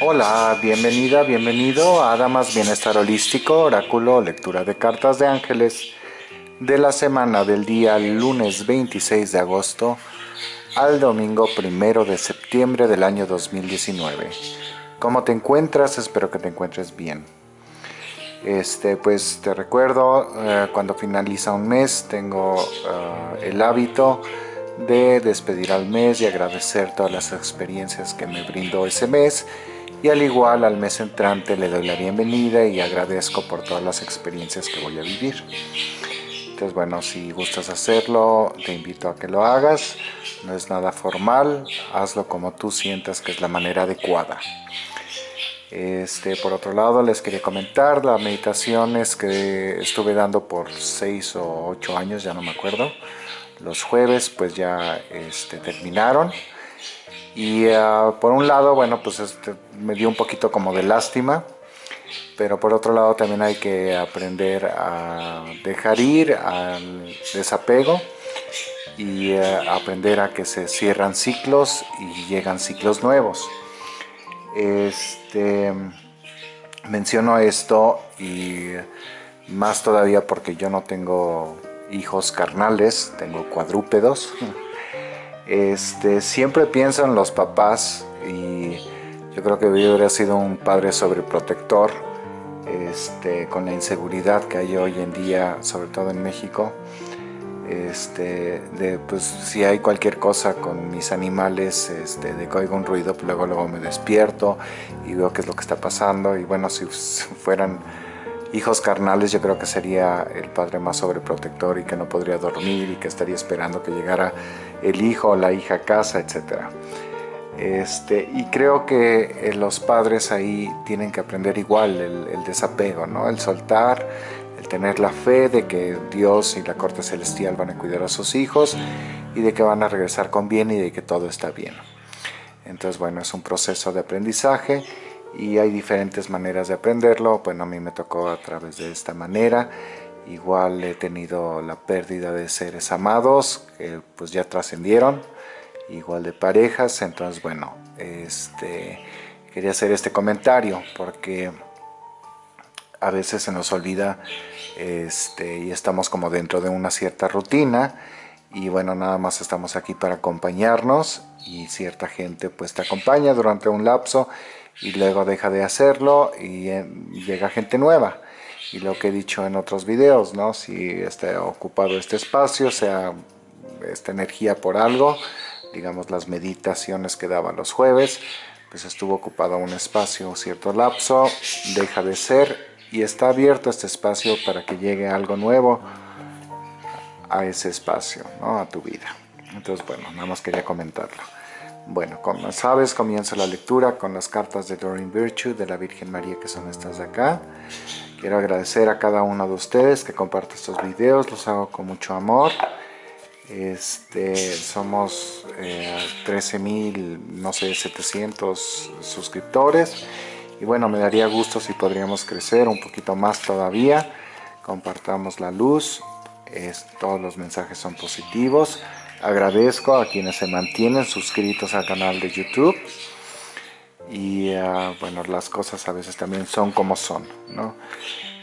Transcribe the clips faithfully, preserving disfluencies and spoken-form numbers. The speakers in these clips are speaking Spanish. Hola, bienvenida, bienvenido a Adamas Bienestar Holístico, oráculo, lectura de cartas de ángeles de la semana del día lunes veintiséis de agosto al domingo primero de septiembre del año dos mil diecinueve. ¿Cómo te encuentras? Espero que te encuentres bien. Este, pues te recuerdo, eh, cuando finaliza un mes tengo uh, el hábito de despedir al mes y agradecer todas las experiencias que me brindó ese mes. Y al igual al mes entrante le doy la bienvenida y agradezco por todas las experiencias que voy a vivir. Entonces, bueno, si gustas hacerlo, te invito a que lo hagas. No es nada formal, hazlo como tú sientas que es la manera adecuada. Este, por otro lado, les quería comentar las meditaciones que estuve dando por seis o ocho años, ya no me acuerdo. Los jueves pues ya este, terminaron. Y uh, por un lado, bueno, pues este, me dio un poquito como de lástima, pero por otro lado también hay que aprender a dejar ir, al desapego y uh, aprender a que se cierran ciclos y llegan ciclos nuevos. Este, menciono esto y más todavía porque yo no tengo hijos carnales, tengo cuadrúpedos. Este, siempre pienso en los papás y yo creo que yo hubiera sido un padre sobreprotector, este, con la inseguridad que hay hoy en día, sobre todo en México, este, de pues si hay cualquier cosa con mis animales, este, de que oigo un ruido, pues luego, luego me despierto y veo qué es lo que está pasando. Y bueno, si fueran hijos carnales, yo creo que sería el padre más sobreprotector y que no podría dormir y que estaría esperando que llegara el hijo o la hija a casa, etcétera. Este, y creo que los padres ahí tienen que aprender igual el, el desapego, ¿no? El soltar, el tener la fe de que Dios y la corte celestial van a cuidar a sus hijos y de que van a regresar con bien y de que todo está bien. Entonces, bueno, es un proceso de aprendizaje. Y hay diferentes maneras de aprenderlo. Bueno, a mí me tocó a través de esta manera. Igual he tenido la pérdida de seres amados, que pues ya trascendieron. Igual de parejas. Entonces, bueno, este, quería hacer este comentario porque a veces se nos olvida este, y estamos como dentro de una cierta rutina. Y bueno, nada más estamos aquí para acompañarnos y cierta gente pues te acompaña durante un lapso y luego deja de hacerlo y llega gente nueva. Y lo que he dicho en otros videos, ¿no? Si está ocupado este espacio, sea esta energía por algo, digamos las meditaciones que daba los jueves, pues estuvo ocupado un espacio, un cierto lapso, deja de ser y está abierto este espacio para que llegue algo nuevo a ese espacio, ¿no? A tu vida. Entonces, bueno, nada más quería comentarlo. Bueno, como sabes, comienzo la lectura con las cartas de Doreen Virtue, de la Virgen María, que son estas de acá. Quiero agradecer a cada uno de ustedes que comparte estos videos, los hago con mucho amor. Este, somos eh, trece mil, no sé, setecientos suscriptores. Y bueno, me daría gusto si podríamos crecer un poquito más todavía. Compartamos la luz, es, todos los mensajes son positivos. Agradezco a quienes se mantienen suscritos al canal de YouTube y uh, bueno, las cosas a veces también son como son, ¿no?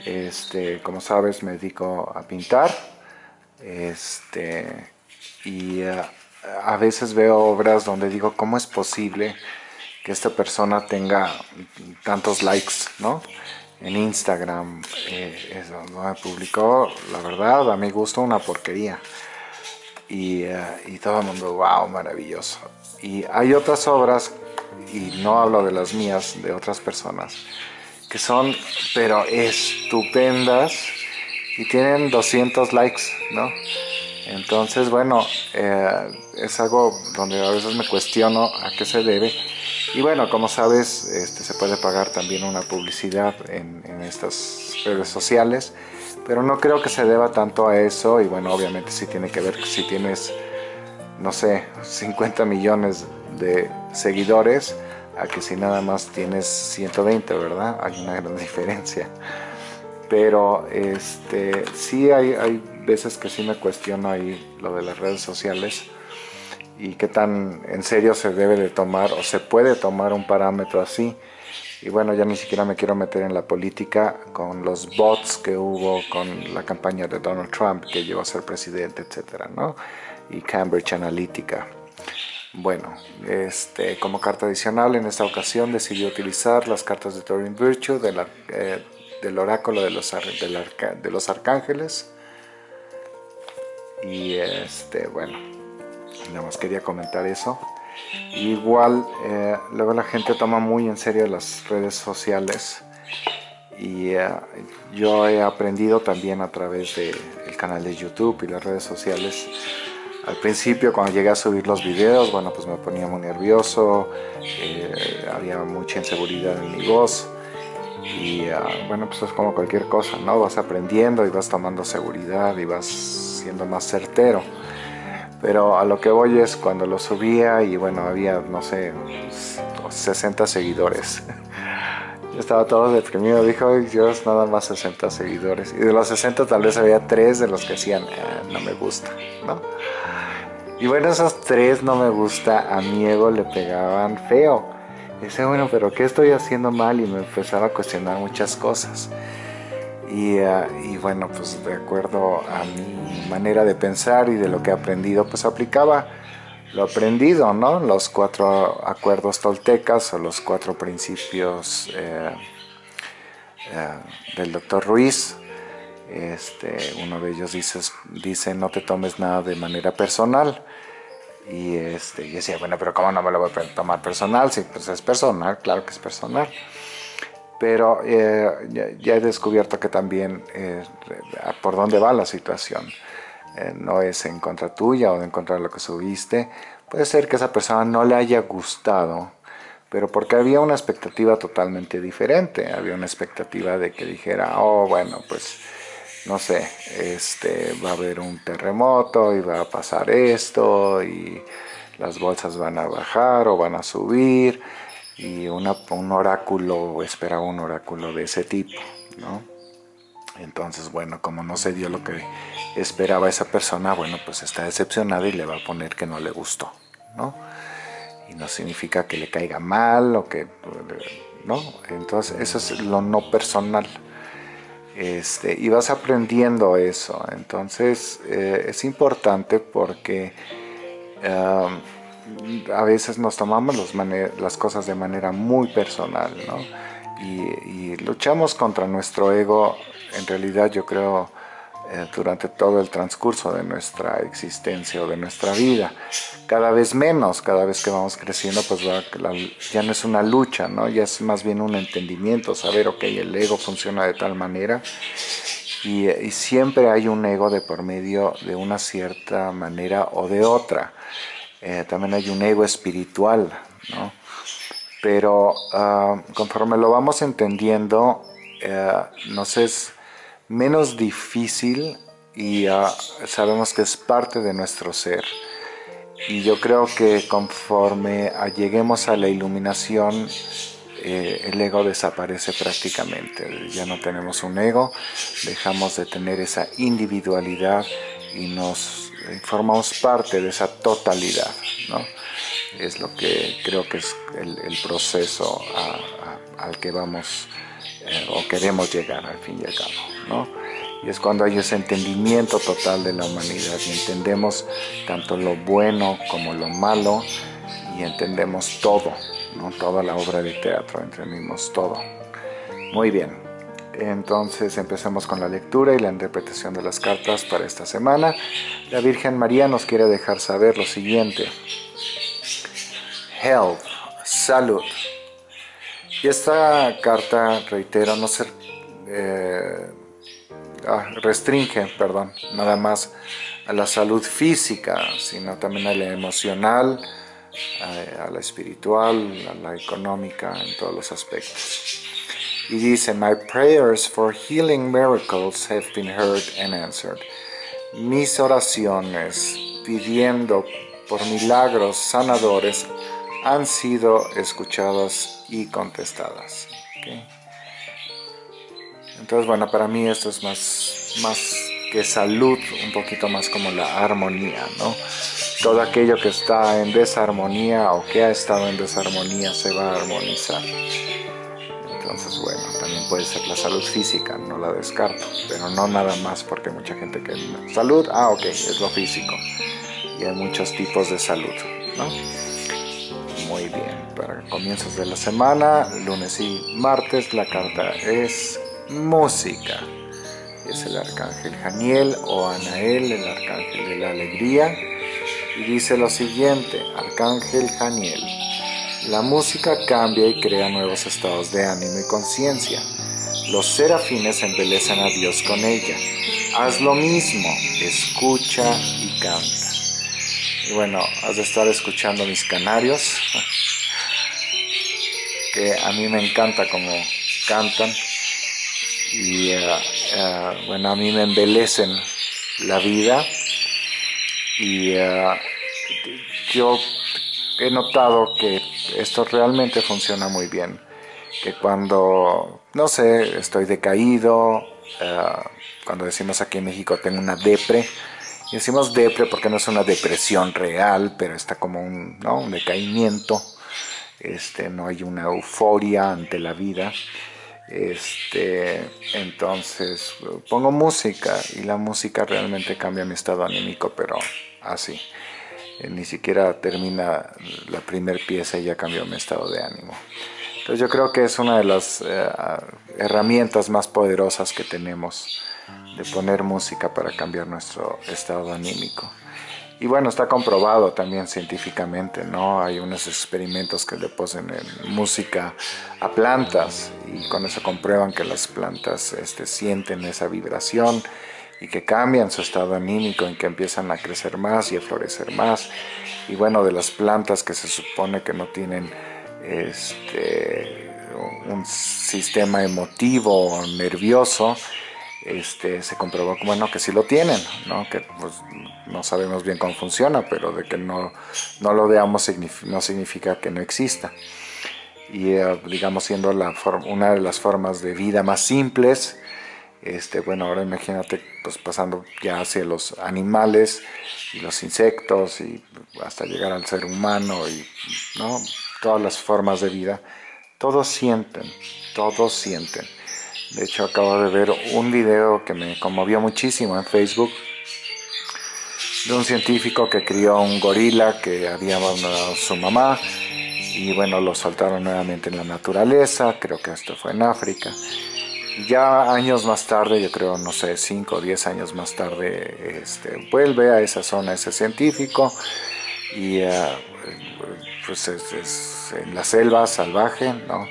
Este, como sabes, me dedico a pintar, este, y uh, a veces veo obras donde digo, ¿cómo es posible que esta persona tenga tantos likes, ¿no? En Instagram, eh, eso, ¿no? Publicó, la verdad, a mi gusto, una porquería. Y, uh, y todo el mundo, wow, maravilloso. Y hay otras obras, y no hablo de las mías, de otras personas, que son, pero estupendas, y tienen doscientos likes, ¿no? Entonces, bueno, eh, es algo donde a veces me cuestiono a qué se debe. Y bueno, como sabes, este, se puede pagar también una publicidad en, en estas redes sociales, pero no creo que se deba tanto a eso. Y bueno, obviamente sí tiene que ver si tienes, no sé, cincuenta millones de seguidores, a que si nada más tienes ciento veinte, ¿verdad? Hay una gran diferencia. Pero este, sí hay, hay veces que sí me cuestiono ahí lo de las redes sociales y qué tan en serio se debe de tomar o se puede tomar un parámetro así. Y bueno, ya ni siquiera me quiero meter en la política con los bots que hubo con la campaña de Donald Trump, que llegó a ser presidente, etcétera, ¿no? Y Cambridge Analytica. Bueno, este, como carta adicional, en esta ocasión decidí utilizar las cartas de Doreen Virtue, de la, eh, del oráculo de los, ar, de, la, de los arcángeles. Y este, bueno, nada más quería comentar eso. Igual, eh, luego la gente toma muy en serio las redes sociales, y eh, yo he aprendido también a través del canal de YouTube y las redes sociales. Al principio, cuando llegué a subir los videos, bueno, pues me ponía muy nervioso, eh, había mucha inseguridad en mi voz, y uh, bueno, pues es como cualquier cosa, ¿no? Vas aprendiendo y vas tomando seguridad y vas siendo más certero. Pero a lo que voy es, cuando lo subía y bueno, había, no sé, sesenta seguidores. Yo estaba todo deprimido, dije, ay Dios, nada más sesenta seguidores. Y de los sesenta tal vez había tres de los que decían, ah, no me gusta, ¿no? Y bueno, esos tres no me gusta, a mi ego le pegaban feo. Dice, bueno, pero ¿qué estoy haciendo mal? Y me empezaba a cuestionar muchas cosas. Y, uh, y bueno, pues de acuerdo a mi manera de pensar y de lo que he aprendido, pues aplicaba lo aprendido, ¿no? Los cuatro acuerdos toltecas, o los cuatro principios eh, eh, del doctor Ruiz. Este, uno de ellos dice, dice, no te tomes nada de manera personal. Y este, yo decía, bueno, pero ¿cómo no me lo voy a tomar personal? Sí, pues es personal, claro que es personal. Pero eh, ya, ya he descubierto que también eh, por dónde va la situación. Eh, no es en contra tuya o en contra de lo que subiste. Puede ser que a esa persona no le haya gustado, pero porque había una expectativa totalmente diferente. Había una expectativa de que dijera, oh, bueno, pues no sé, este, va a haber un terremoto y va a pasar esto, y las bolsas van a bajar o van a subir. Y una, un oráculo, esperaba un oráculo de ese tipo, ¿no? Entonces, bueno, como no se dio lo que esperaba esa persona, bueno, pues está decepcionada y le va a poner que no le gustó, ¿no? Y no significa que le caiga mal o que, ¿no? Entonces, eso es lo no personal. Este, y vas aprendiendo eso. Entonces, eh, es importante porque... Um, a veces nos tomamos los las cosas de manera muy personal, ¿no? Y, y luchamos contra nuestro ego, en realidad yo creo, eh, durante todo el transcurso de nuestra existencia o de nuestra vida. Cada vez menos, cada vez que vamos creciendo, pues la, la, ya no es una lucha, ¿no? Ya es más bien un entendimiento, saber, ok, el ego funciona de tal manera, y, y siempre hay un ego de por medio de una cierta manera o de otra. Eh, también hay un ego espiritual, ¿no? Pero uh, conforme lo vamos entendiendo, uh, nos es menos difícil, y uh, sabemos que es parte de nuestro ser. Y yo creo que conforme lleguemos a la iluminación, eh, el ego desaparece prácticamente. Ya no tenemos un ego, dejamos de tener esa individualidad y nos... formamos parte de esa totalidad, ¿no? Es lo que creo que es el, el proceso a, a, al que vamos eh, o queremos llegar al fin y al cabo, ¿no? Y es cuando hay ese entendimiento total de la humanidad y entendemos tanto lo bueno como lo malo, y entendemos todo, ¿no? Toda la obra de teatro, entendemos todo. Muy bien, entonces empecemos con la lectura y la interpretación de las cartas para esta semana. La Virgen María nos quiere dejar saber lo siguiente. Health, salud. Y esta carta, reitero, no se eh, ah, restringe, perdón, nada más a la salud física, sino también a la emocional, a, a la espiritual, a la económica, en todos los aspectos. Y dice, my prayers for healing miracles have been heard and answered. Mis oraciones pidiendo por milagros sanadores han sido escuchadas y contestadas. ¿Okay? Entonces, bueno, para mí esto es más, más que salud, un poquito más como la armonía, ¿no? Todo aquello que está en desarmonía o que ha estado en desarmonía se va a armonizar. Entonces, bueno, también puede ser la salud física, no la descarto, pero no nada más, porque mucha gente que... Salud, ah, ok, es lo físico. Y hay muchos tipos de salud, ¿no? Muy bien, para comienzos de la semana, lunes y martes, la carta es música. Es el Arcángel Haniel o Anael, el Arcángel de la Alegría. Y dice lo siguiente, Arcángel Haniel. La música cambia y crea nuevos estados de ánimo y conciencia. Los serafines embelecen a Dios con ella. Haz lo mismo, escucha y canta. Y bueno, has de estar escuchando mis canarios, que a mí me encanta como cantan. Y uh, uh, bueno, a mí me embelecen la vida. Y uh, yo he notado que esto realmente funciona muy bien. Que cuando, no sé, estoy decaído, uh, cuando decimos aquí en México tengo una depre, y decimos depre porque no es una depresión real, pero está como un, ¿no? un decaimiento, este, no hay una euforia ante la vida. Este, entonces pongo música y la música realmente cambia mi estado anímico, pero así, ni siquiera termina la primera pieza y ya cambió mi estado de ánimo. Entonces yo creo que es una de las eh, herramientas más poderosas que tenemos, de poner música para cambiar nuestro estado anímico. Y bueno, está comprobado también científicamente, ¿no? Hay unos experimentos que le ponen música a plantas y con eso comprueban que las plantas este, sienten esa vibración y que cambian su estado anímico y que empiezan a crecer más y a florecer más. Y bueno, de las plantas que se supone que no tienen este, un sistema emotivo o nervioso, Este, se comprobó que, bueno, que sí lo tienen, ¿no? Que pues, no sabemos bien cómo funciona, pero de que no, no lo veamos signif- no significa que no exista. Y eh, digamos, siendo la una de las formas de vida más simples, este, bueno, ahora imagínate pues, pasando ya hacia los animales y los insectos y hasta llegar al ser humano y ¿no? todas las formas de vida, todos sienten, todos sienten. De hecho, acabo de ver un video que me conmovió muchísimo en Facebook de un científico que crió un gorila que había abandonado su mamá y bueno, lo soltaron nuevamente en la naturaleza, creo que esto fue en África. Y ya años más tarde, yo creo, no sé, cinco o diez años más tarde, este, vuelve a esa zona ese científico y uh, pues es, es en la selva salvaje, ¿no?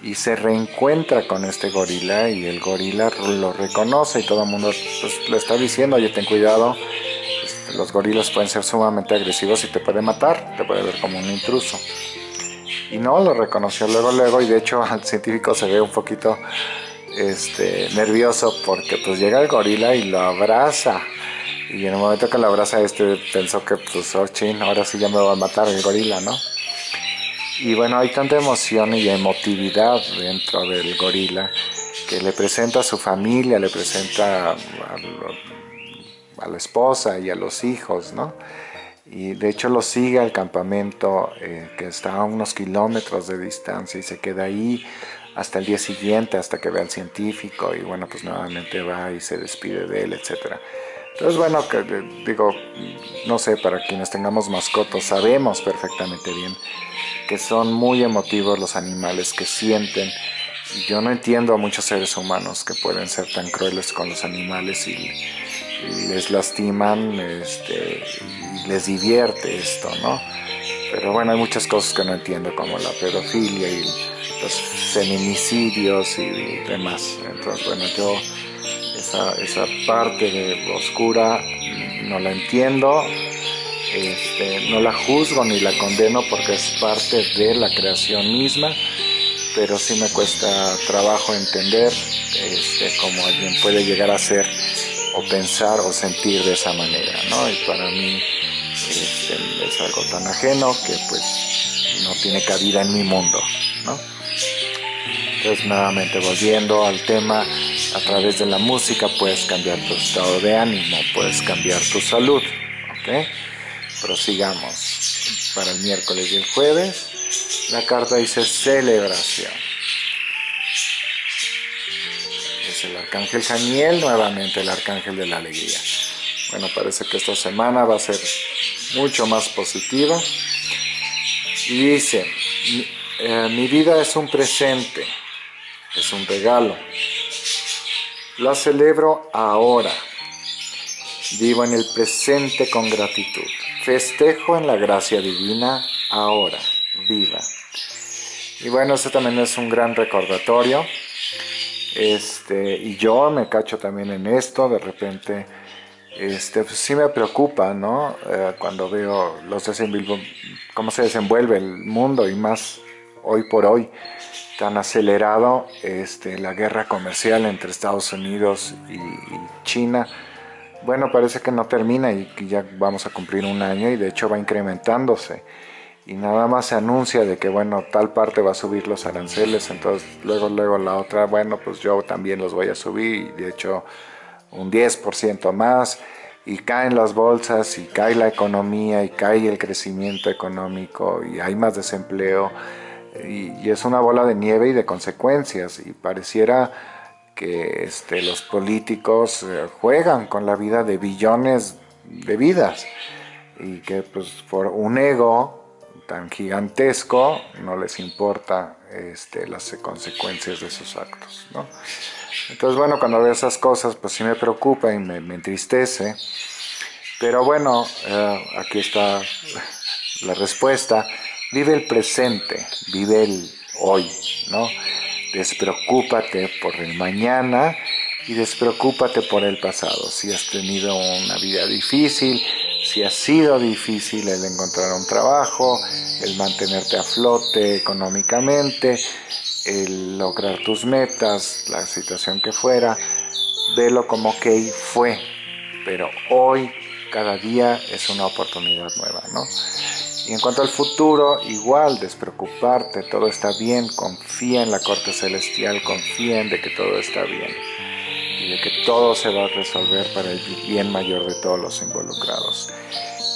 Y se reencuentra con este gorila y el gorila lo reconoce y todo el mundo pues, le está diciendo, oye, ten cuidado, este, los gorilas pueden ser sumamente agresivos y te pueden matar, te puede ver como un intruso. Y no, lo reconoció luego, luego, y de hecho al científico se ve un poquito este, nervioso porque pues llega el gorila y lo abraza. Y en el momento que lo abraza este pensó que pues, oh, chin, ahora sí ya me va a matar el gorila, ¿no? Y bueno, hay tanta emoción y emotividad dentro del gorila que le presenta a su familia, le presenta a, a, a la esposa y a los hijos, ¿no? Y de hecho lo sigue al campamento eh, que está a unos kilómetros de distancia y se queda ahí hasta el día siguiente, hasta que ve al científico y bueno, pues nuevamente va y se despide de él, etcétera. Entonces, bueno, que, digo, no sé, para quienes tengamos mascotas sabemos perfectamente bien que son muy emotivos los animales, que sienten. Y yo no entiendo a muchos seres humanos que pueden ser tan crueles con los animales y, y les lastiman, este, y les divierte esto, ¿no? Pero bueno, hay muchas cosas que no entiendo, como la pedofilia y los feminicidios y demás. Entonces, bueno, yo... Esa, esa parte de oscura no la entiendo, este, no la juzgo ni la condeno porque es parte de la creación misma, pero sí me cuesta trabajo entender este, cómo alguien puede llegar a ser o pensar o sentir de esa manera, ¿no? Y para mí este, es algo tan ajeno que pues no tiene cabida en mi mundo, ¿no? Entonces nuevamente volviendo al tema, a través de la música puedes cambiar tu estado de ánimo, puedes cambiar tu salud, ¿ok? Prosigamos para el miércoles y el jueves. La carta dice celebración. es el Arcángel Haniel, nuevamente el Arcángel de la Alegría. Bueno, parece que esta semana va a ser mucho más positiva. Y dice, mi, eh, mi vida es un presente, es un regalo. La celebro ahora. Vivo en el presente con gratitud. Festejo en la gracia divina ahora. Viva. Y bueno, eso también es un gran recordatorio. Este, y yo me cacho también en esto. De repente, este, pues sí me preocupa, ¿no? Eh, cuando veo los desenvol- cómo se desenvuelve el mundo, y más hoy por hoy, tan acelerado, este, la guerra comercial entre Estados Unidos y, y China. Bueno, parece que no termina y que ya vamos a cumplir un año, y de hecho va incrementándose. Y nada más se anuncia de que, bueno, tal parte va a subir los aranceles, entonces luego, luego la otra, bueno, pues yo también los voy a subir, y de hecho un diez por ciento más, y caen las bolsas, y cae la economía, y cae el crecimiento económico, y hay más desempleo, y, y es una bola de nieve y de consecuencias, y pareciera que este, los políticos juegan con la vida de billones de vidas, y que pues por un ego tan gigantesco no les importa este, las consecuencias de sus actos, ¿no? Entonces, bueno, cuando veo esas cosas, pues sí me preocupa y me, me entristece. Pero bueno, eh, aquí está la respuesta. Vive el presente, vive el hoy, ¿no? Despreocúpate por el mañana y despreocúpate por el pasado. Si has tenido una vida difícil, si ha sido difícil el encontrar un trabajo, el mantenerte a flote económicamente, el lograr tus metas, la situación que fuera, velo como que fue, pero hoy, cada día es una oportunidad nueva, ¿no? Y en cuanto al futuro, igual, despreocuparte, todo está bien, confía en la corte celestial, confía en de que todo está bien. Y de que todo se va a resolver para el bien mayor de todos los involucrados.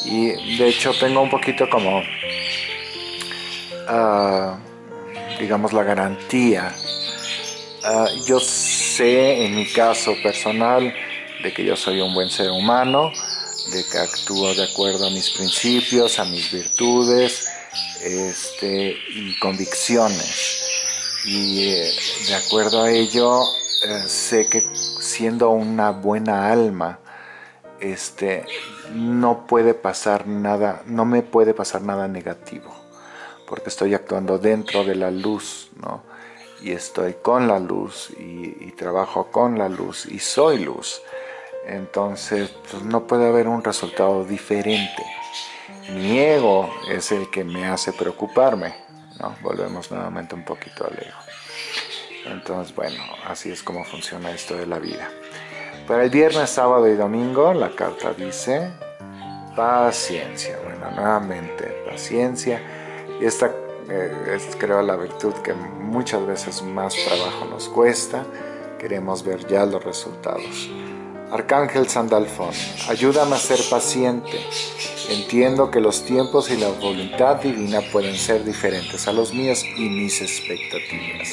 Y de hecho tengo un poquito como, uh, digamos, la garantía. Uh, yo sé en mi caso personal de que yo soy un buen ser humano, de que actúo de acuerdo a mis principios, a mis virtudes este, y convicciones. Y eh, de acuerdo a ello, Eh, sé que siendo una buena alma, este, no puede pasar nada, no me puede pasar nada negativo, porque estoy actuando dentro de la luz, ¿no? Y estoy con la luz, y, y trabajo con la luz, y soy luz. Entonces, pues, no puede haber un resultado diferente. Mi ego es el que me hace preocuparme, ¿no? Volvemos nuevamente un poquito al ego. Entonces, bueno, así es como funciona esto de la vida. Para el viernes, sábado y domingo, la carta dice paciencia. Bueno, nuevamente, paciencia. Y esta eh, es, creo, la virtud que muchas veces más trabajo nos cuesta. Queremos ver ya los resultados. Arcángel Sandalfón, ayúdame a ser paciente. Entiendo que los tiempos y la voluntad divina pueden ser diferentes a los míos y mis expectativas.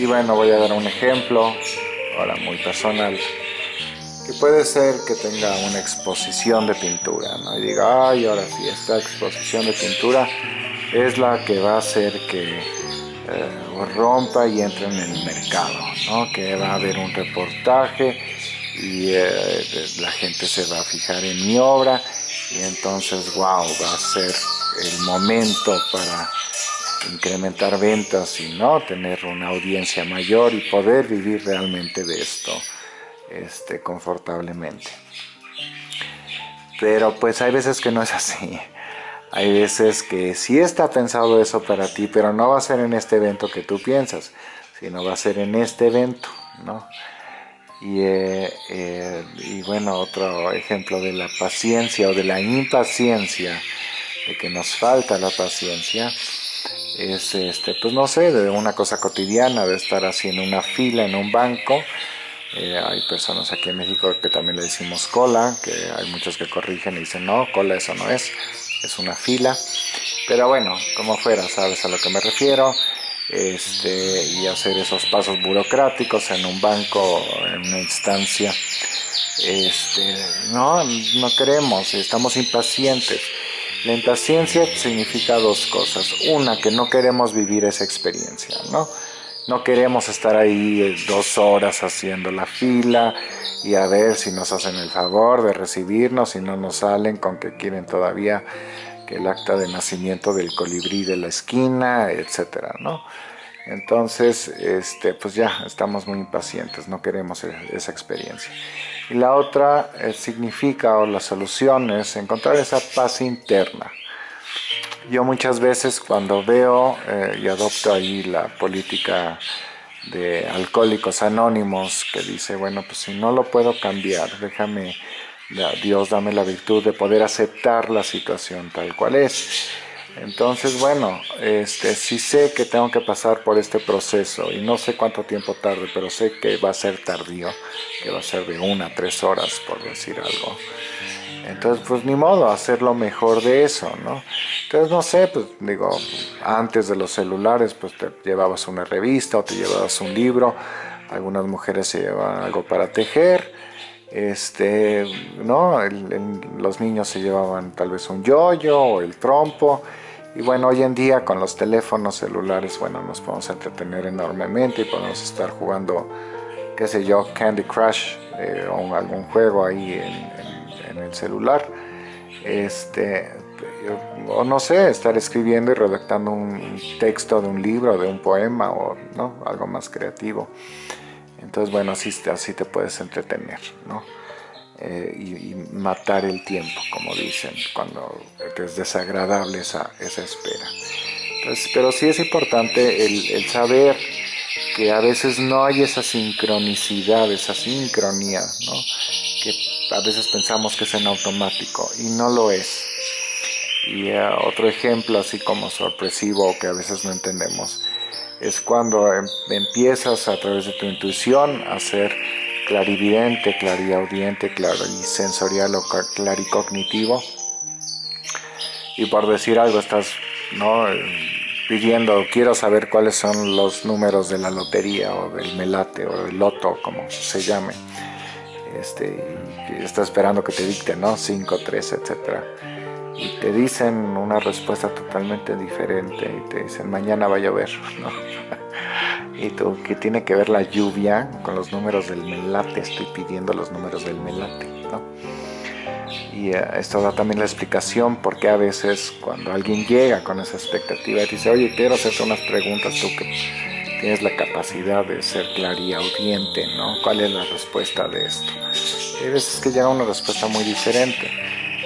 Y bueno, voy a dar un ejemplo, ahora muy personal, que puede ser que tenga una exposición de pintura, ¿no? Y diga, ay, ahora sí, esta exposición de pintura es la que va a hacer que eh, rompa y entre en el mercado, ¿no? Que va a haber un reportaje y eh, la gente se va a fijar en mi obra, y entonces, wow, va a ser el momento para incrementar ventas y no tener una audiencia mayor y poder vivir realmente de esto este, confortablemente. Pero pues hay veces que no es así. Hay veces que sí está pensado eso para ti, pero no va a ser en este evento que tú piensas, sino va a ser en este evento, ¿no? Y, eh, eh, y bueno, otro ejemplo de la paciencia o de la impaciencia, de que nos falta la paciencia, es este, pues no sé, de una cosa cotidiana, de estar así en una fila, en un banco. Eh, hay personas aquí en México que también le decimos cola, que hay muchos que corrigen y dicen, no, cola eso no es, es una fila. Pero bueno, como fuera, sabes a lo que me refiero. este, y hacer esos pasos burocráticos en un banco, en una instancia. Este, no, no queremos, estamos impacientes. La impaciencia significa dos cosas. Una, que no queremos vivir esa experiencia, ¿no? No queremos estar ahí dos horas haciendo la fila y a ver si nos hacen el favor de recibirnos y no nos salen con que quieren todavía que el acta de nacimiento del colibrí de la esquina, etcétera, ¿no? Entonces, este, pues ya estamos muy impacientes, no queremos esa experiencia. Y la otra eh, significa, o la solución es encontrar esa paz interna. Yo muchas veces cuando veo eh, y adopto ahí la política de Alcohólicos Anónimos, que dice, bueno, pues si no lo puedo cambiar, déjame, Dios, dame la virtud de poder aceptar la situación tal cual es. Entonces, bueno, este, sí sé que tengo que pasar por este proceso y no sé cuánto tiempo tarde, pero sé que va a ser tardío, que va a ser de una a tres horas, por decir algo. Entonces, pues ni modo, hacer lo mejor de eso, ¿no? Entonces, no sé, pues digo, antes de los celulares, pues te llevabas una revista o te llevabas un libro. Algunas mujeres se llevaban algo para tejer. Este, ¿no? El, el, los niños se llevaban tal vez un yoyo o el trompo. Y bueno, hoy en día con los teléfonos celulares, bueno, nos podemos entretener enormemente y podemos estar jugando, qué sé yo, Candy Crush eh, o algún juego ahí en, en, en el celular. Este, o no sé, estar escribiendo y redactando un texto de un libro, de un poema o, ¿no?, algo más creativo. Entonces, bueno, así, así te puedes entretener, ¿no? Eh, y, y matar el tiempo, como dicen, cuando es desagradable esa, esa espera. Entonces, pero sí es importante el, el saber que a veces no hay esa sincronicidad, esa sincronía, ¿no?, que a veces pensamos que es en automático y no lo es. Y uh, otro ejemplo así como sorpresivo que a veces no entendemos es cuando empiezas a través de tu intuición a ser clarividente, clariaudiente, clarisensorial o claricognitivo. Y por decir algo estás, ¿no?, pidiendo, quiero saber cuáles son los números de la lotería o del melate o del loto, como se llame. Este, y estás esperando que te dicten, ¿no?, cinco, tres, etcétera. Y te dicen una respuesta totalmente diferente y te dicen mañana va a llover, ¿no? Y tú, ¿qué tiene que ver la lluvia con los números del melate? Estoy pidiendo los números del melate, ¿no? Y uh, esto da también la explicación porque a veces cuando alguien llega con esa expectativa y dice, oye, quiero hacerte unas preguntas, tú que tienes la capacidad de ser clariaudiente, ¿no?, ¿cuál es la respuesta de esto? Y a veces que llega una respuesta muy diferente.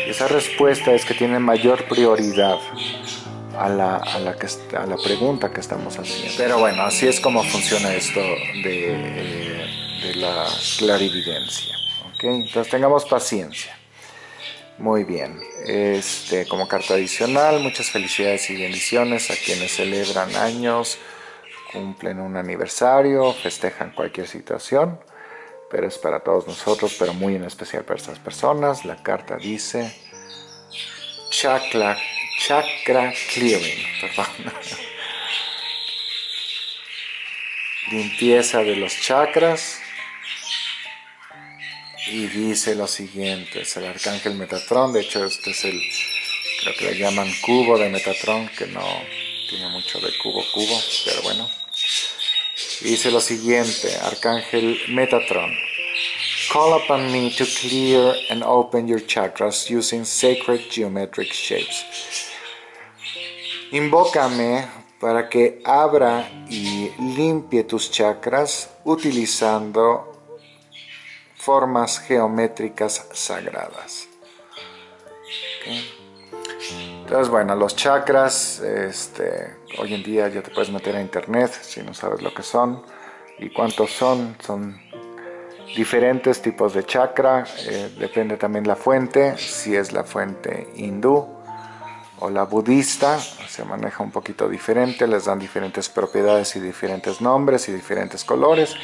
Esa respuesta es que tiene mayor prioridad a la, a, la que, a la pregunta que estamos haciendo. Pero bueno, así es como funciona esto de, de la clarividencia, ¿ok? Entonces tengamos paciencia. Muy bien. Este, como carta adicional, muchas felicidades y bendiciones a quienes celebran años, cumplen un aniversario, festejan cualquier situación. Pero es para todos nosotros, pero muy en especial para estas personas. La carta dice chakra, chakra clearing, perdón. Limpieza de los chakras. Y dice lo siguiente, es el Arcángel Metatron. De hecho, este es el, creo que le llaman Cubo de Metatron, que no tiene mucho de cubo, cubo, pero bueno. Dice lo siguiente, Arcángel Metatron. Call upon me to clear and open your chakras using sacred geometric shapes. Invócame para que abra y limpie tus chakras utilizando formas geométricas sagradas. ¿Okay? Entonces, bueno, los chakras, este, hoy en día ya te puedes meter a internet si no sabes lo que son y cuántos son. Son diferentes tipos de chakra, eh, depende también la fuente, si es la fuente hindú o la budista, se maneja un poquito diferente, les dan diferentes propiedades y diferentes nombres y diferentes colores,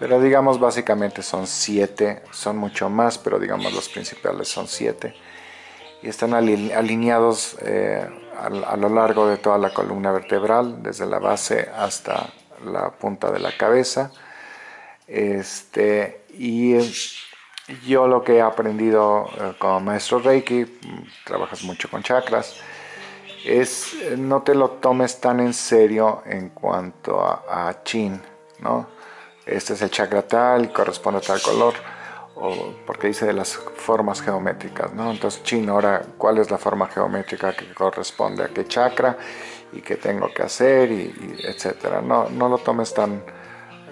pero digamos básicamente son siete, son mucho más, pero digamos los principales son siete. Y están alineados eh, a, a lo largo de toda la columna vertebral, desde la base hasta la punta de la cabeza. Este, y yo lo que he aprendido como maestro Reiki, trabajas mucho con chakras, es no te lo tomes tan en serio en cuanto a, a Chin, ¿no? Este es el chakra tal, corresponde a tal color, o porque dice de las formas geométricas, ¿no? Entonces, Chin, ahora, ¿cuál es la forma geométrica que corresponde a qué chakra? ¿Y qué tengo que hacer? Y, y etcétera. No, no lo tomes tan,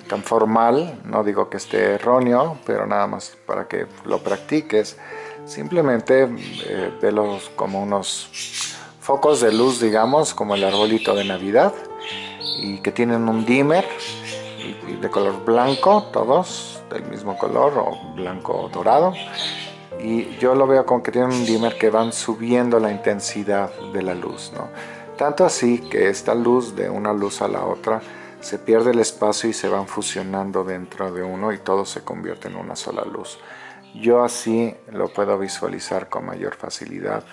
tan formal, no digo que esté erróneo, pero nada más para que lo practiques. Simplemente eh, velos como unos focos de luz, digamos, como el arbolito de Navidad, y que tienen un dimmer y, y de color blanco, todos del mismo color, o blanco o dorado, y yo lo veo como que tienen un dimmer que van subiendo la intensidad de la luz, ¿no? Tanto así que esta luz, de una luz a la otra, se pierde el espacio y se van fusionando dentro de uno y todo se convierte en una sola luz. Yo así lo puedo visualizar con mayor facilidad.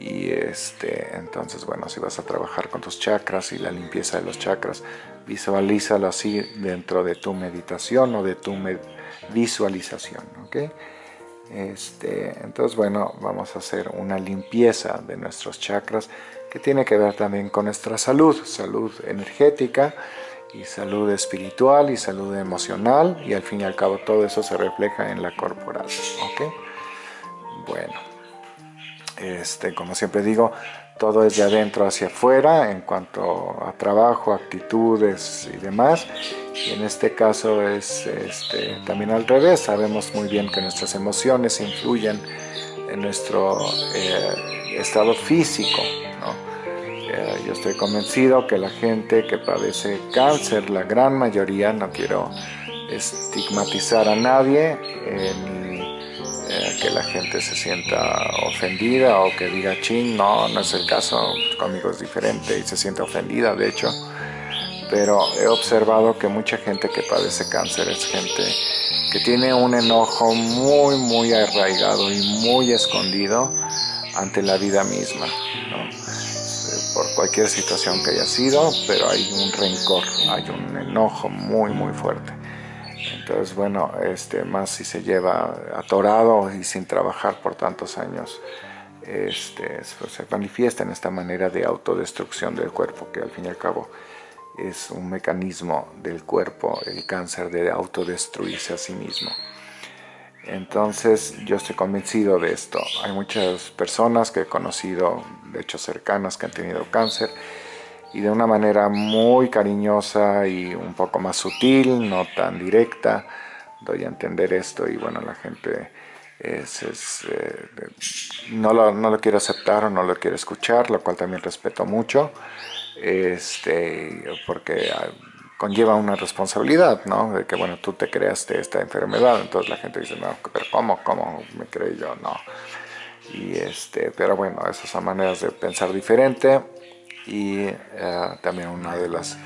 Y este, entonces, bueno, si vas a trabajar con tus chakras y la limpieza de los chakras, visualízalo así dentro de tu meditación o de tu med visualización, ¿ok? Este, entonces, bueno, vamos a hacer una limpieza de nuestros chakras, que tiene que ver también con nuestra salud, salud energética y salud espiritual y salud emocional, y al fin y al cabo todo eso se refleja en la corporal, ¿ok? Bueno. Este, como siempre digo, todo es de adentro hacia afuera en cuanto a trabajo, actitudes y demás. Y en este caso es este, también al revés. Sabemos muy bien que nuestras emociones influyen en nuestro eh, estado físico, ¿no? Eh, yo estoy convencido que la gente que padece cáncer, la gran mayoría, no quiero estigmatizar a nadie, eh, que la gente se sienta ofendida o que diga, ching, no, no es el caso, conmigo es diferente, y se sienta ofendida, de hecho. Pero he observado que mucha gente que padece cáncer es gente que tiene un enojo muy, muy arraigado y muy escondido ante la vida misma, ¿no? Por cualquier situación que haya sido, pero hay un rencor, hay un enojo muy, muy fuerte. Entonces, bueno, este, más si se lleva atorado y sin trabajar por tantos años, este, se manifiesta en esta manera de autodestrucción del cuerpo, que al fin y al cabo es un mecanismo del cuerpo, el cáncer, de autodestruirse a sí mismo. Entonces, yo estoy convencido de esto. Hay muchas personas que he conocido, de hecho cercanas, que han tenido cáncer, y de una manera muy cariñosa y un poco más sutil, no tan directa, doy a entender esto, y bueno, la gente es, es, eh, no, lo, no lo quiere aceptar o no lo quiere escuchar, lo cual también respeto mucho, este, porque conlleva una responsabilidad, ¿no? De que, bueno, tú te creaste esta enfermedad, entonces la gente dice, no, pero ¿cómo? ¿Cómo me creí yo? No. Y este, pero bueno, esas son maneras de pensar diferente. Y uh, también una de las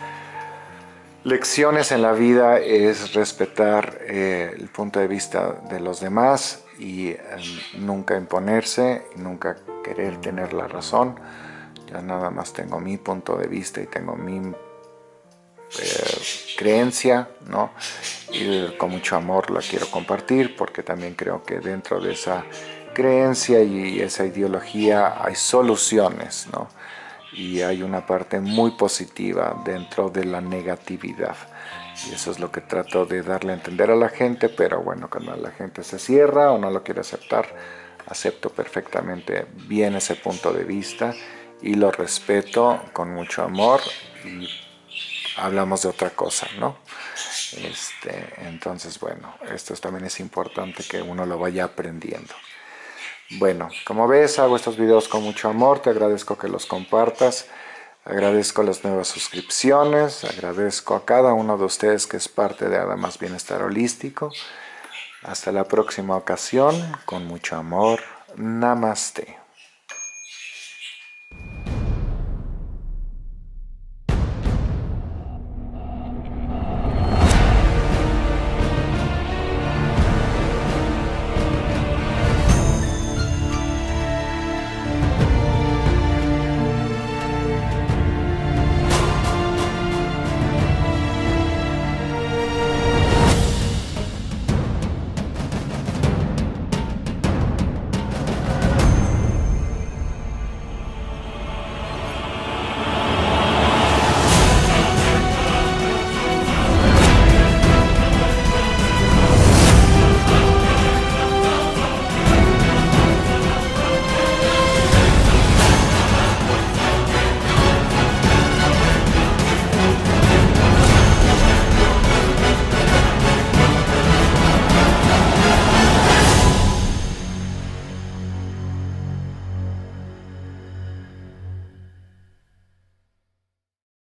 lecciones en la vida es respetar eh, el punto de vista de los demás y eh, nunca imponerse, nunca querer tener la razón. Yo nada más tengo mi punto de vista y tengo mi eh, creencia, ¿no? Y con mucho amor la quiero compartir, porque también creo que dentro de esa creencia y esa ideología hay soluciones, ¿no? Y hay una parte muy positiva dentro de la negatividad. Y eso es lo que trato de darle a entender a la gente, pero bueno, cuando la gente se cierra o no lo quiere aceptar, acepto perfectamente bien ese punto de vista y lo respeto con mucho amor y hablamos de otra cosa, ¿no? Este, entonces, bueno, esto también es importante que uno lo vaya aprendiendo. Bueno, como ves, hago estos videos con mucho amor, te agradezco que los compartas, agradezco las nuevas suscripciones, agradezco a cada uno de ustedes que es parte de Adamas Bienestar Holístico. Hasta la próxima ocasión, con mucho amor, Namaste.